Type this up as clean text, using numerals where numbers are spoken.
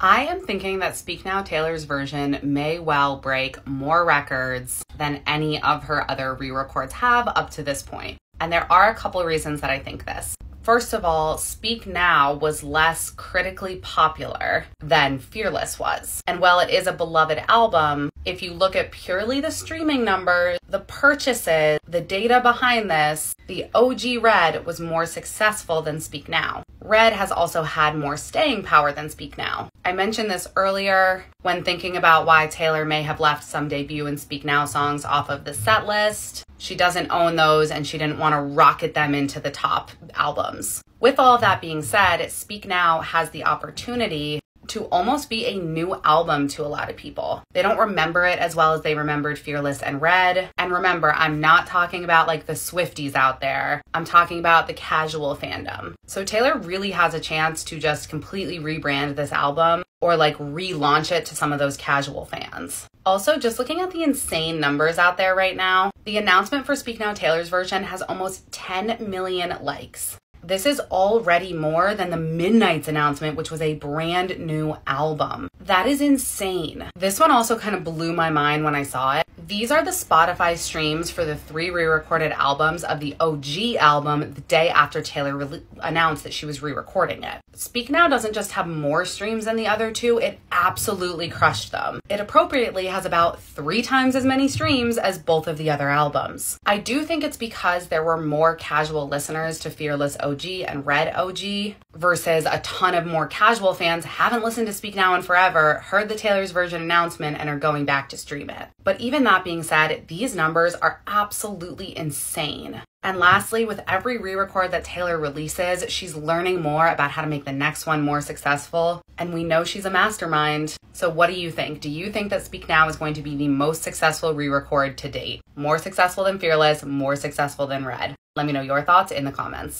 I am thinking that Speak Now Taylor's version may well break more records than any of her other re-records have up to this point. And there are a couple reasons that I think this. First of all, Speak Now was less critically popular than Fearless was. And while it is a beloved album, if you look at purely the streaming numbers, the purchases, the data behind this, the OG Red was more successful than Speak Now. Red has also had more staying power than Speak Now. I mentioned this earlier when thinking about why Taylor may have left some debut and Speak Now songs off of the set list. She doesn't own those and she didn't want to rocket them into the top albums. With all of that being said, Speak Now has the opportunity to almost be a new album to a lot of people. They don't remember it as well as they remembered Fearless and Red. And remember, I'm not talking about like the Swifties out there. I'm talking about the casual fandom. So Taylor really has a chance to just completely rebrand this album or like relaunch it to some of those casual fans. Also, just looking at the insane numbers out there right now, the announcement for Speak Now Taylor's version has almost 10 million likes. This is already more than the Midnight's announcement, which was a brand new album. That is insane. This one also kind of blew my mind when I saw it. These are the Spotify streams for the 3 re-recorded albums of the OG album the day after Taylor announced that she was re-recording it. Speak Now doesn't just have more streams than the other two, it absolutely crushed them. It appropriately has about 3 times as many streams as both of the other albums. I do think it's because there were more casual listeners to Fearless OG and Red OG versus a ton of more casual fans haven't listened to Speak Now in forever, heard the Taylor's version announcement, and are going back to stream it. But even that being said, these numbers are absolutely insane. And lastly, with every re-record that Taylor releases, she's learning more about how to make the next one more successful. And we know she's a mastermind. So what do you think? Do you think that Speak Now is going to be the most successful re-record to date? More successful than Fearless, more successful than Red? Let me know your thoughts in the comments.